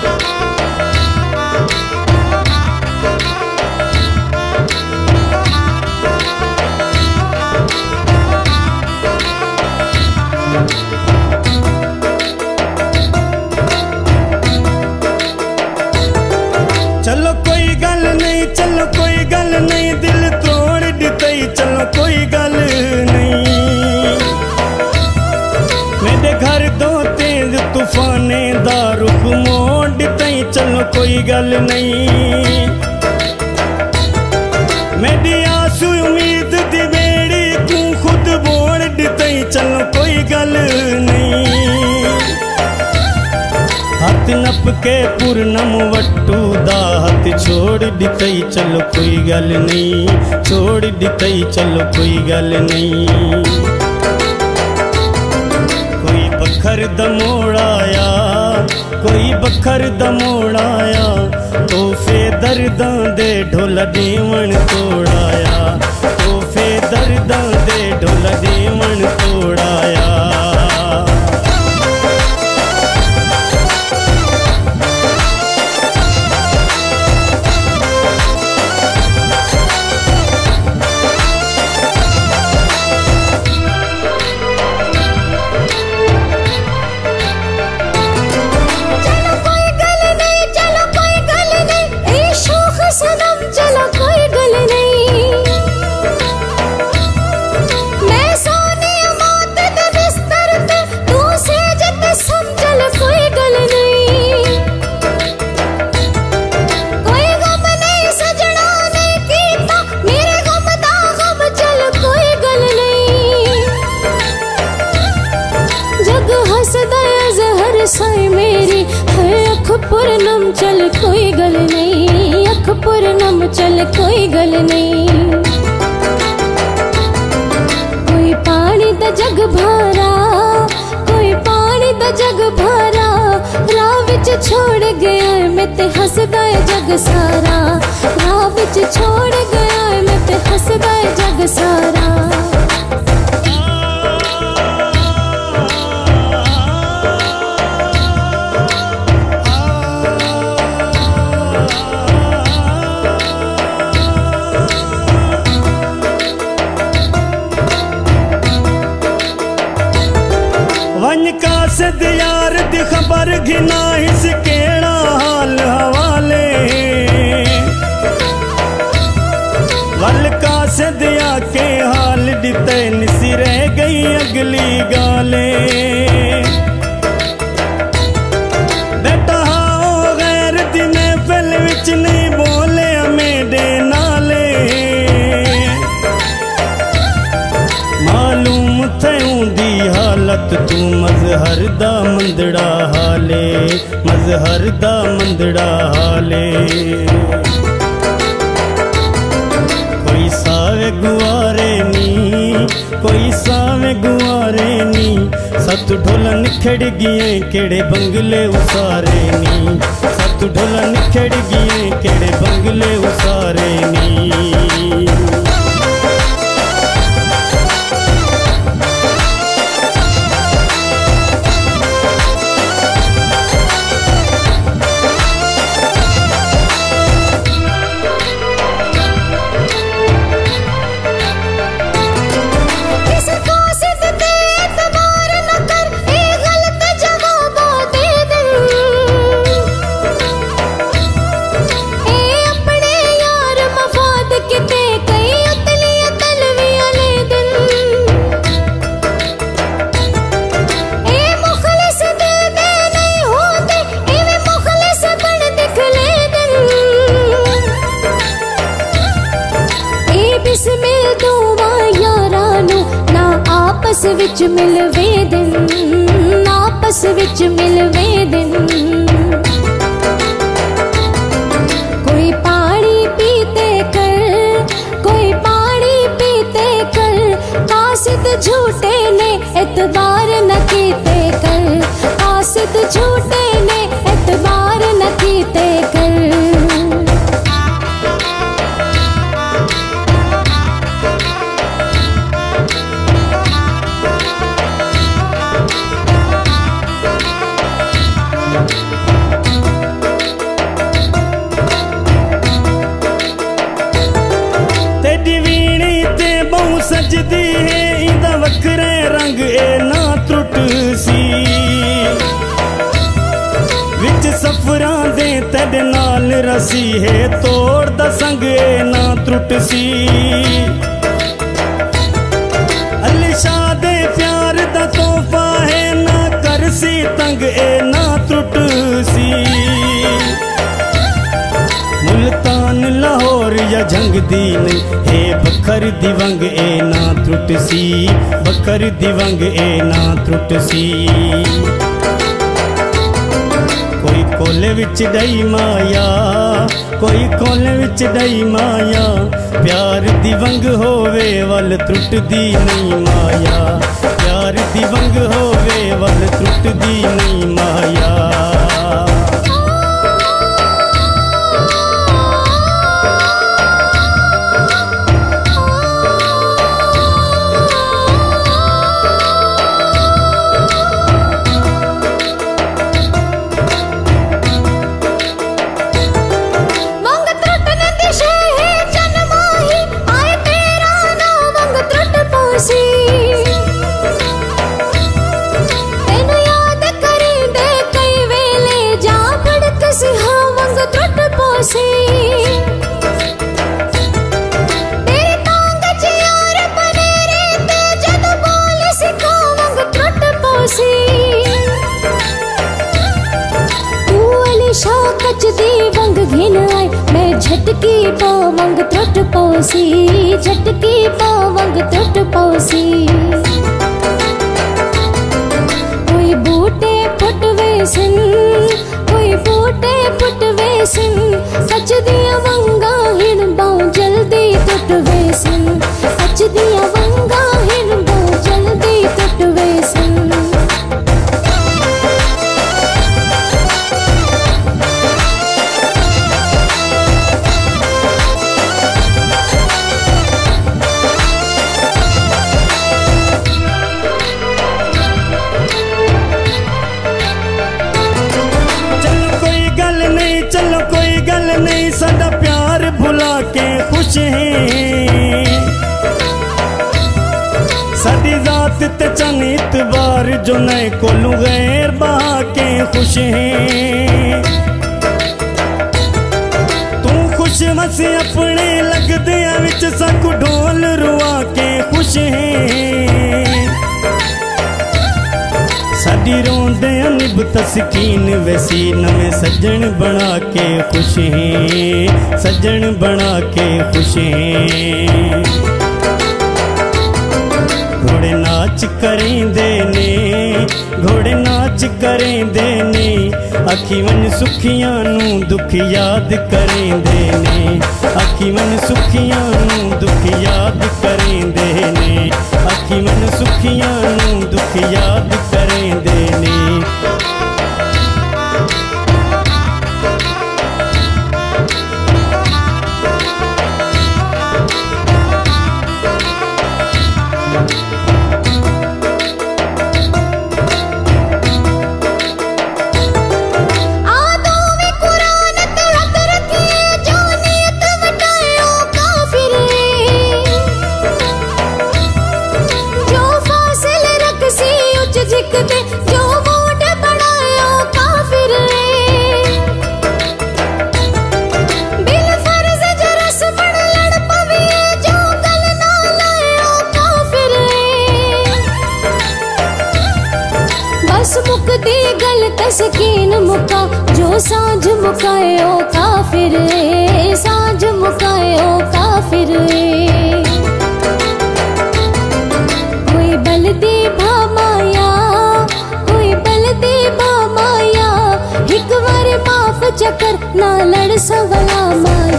चलो कोई गल नहीं, चलो कोई गल नहीं, दिल तोड़ दिते। चलो कोई गल नहीं, मेरे घर दो तेज तूफाने दा रुख मोड़ दिते। चलो कोई गल नहीं, मेरी आसू उम्मीद दी बेड़ी तू खुद बोड़ दिते। चलो कोई गल नहीं, हाथ नप के पूर्णम वट्टू दा हाथ छोड़ दिते। चलो कोई गल नहीं, छोड़ दिते। चलो कोई गल नहीं, कोई बखर दा मोड़ आया, कोई बखर दा मोड़ आया, तोहफे दर्दां दे ढोल देवन तोड़ाया, तोहफे दर्दां दे ढोल देवन तोड़ाया। साई मेरी अख पूरनम चल कोई गल नहीं, अख पूरनम चल कोई गल नहीं। कोई पानी दा जग भरा, कोई पानी दा जग भरा, राह विच छोड़ गया मैं ते हसदा है जग सारा, राह विच छोड़ गया मैं ते हसदा है जग सारा। यार दी खबर घिना इस केड़ा हाल हवाले वल का सदिया के हाल दिते निसी रह गई अगली गाले। बेटा हाँ गैर दी महफिल विच नहीं बोले मेरे नाले, मालूम थयूं दी हालत तू मजहर दा मंदड़ा हाले, मजहर दा मंदड़ा हाले। कोई सावे गुआरे नी, कोई सावे गुआरे नी, सत ढोला निखड़ गिए केड़े बंगले उसारे नी, सत ढोला निखड़ गिए केड़े बंगले उसारे नी। आपस विच मिलवे दिन, आपस विच मिलवे दिन। कोई पानी पीते कर, कोई पानी पीते कर, कासिद झूठे ने एतबार न कीते कर, कासिद झूठे ने एतबार न कीते कर। सजदी है इंदा वखरे रंग ए ना त्रुट सी विच सफरां दे तद नाल रसी है तोड़ दा संग ए ना त्रुट सी अलिशा दे प्यार दा तोहफा है ना कर सी तंग ए ना त्रुट सी मुल्तान लाहौर या जंग दीन हे बखर दिवंग ए ना त्रुट सी बखर दिवंग ए ना त्रुट सी कोई कोले विच डई माया कोई कोले विच डई माया प्यार दिवंग होवे वल त्रुट दी नहीं माया प्यार दिवंग होवे वल त्रुट दी नहीं माया झटकी पावंग त्रुट पौसी झटकी पावंग त्रुट पौसी कोई बूटे फुटवे सिन कोई बूटे फुटवे सिन सच दिया वंगा हिण बाँ जल्दी टुटवे सिन सच दिया वंगा हिण बाँ जल्दी टुटवे सिन साडी जात ते चन इतबार जो नए कोलू गैर बहा के खुश हैं तू खुश मसी अपने लगदे विच साकू ढोल रुआ के खुश हैं साडी रोंदे निब तस्कीन वैसी नवे सजन बना के खुश हैं सजन बना के खुश हैं घोड़े नाच करेंदे ने अखी मन सुखियां नू दुख याद करेंदे ने अखी मन सुखियां नू दुख याद करेंदे ने अखी मन सुखियां नू दुख याद करेंदे ने तस्कीन मुका जो सांझ मुकाए ओ काफिर सांझ मुकाए ओ काफिर कोई बलदी भा माया कोई बलदी भा माया हिक बार माफ चकर ना लड़ सवला माया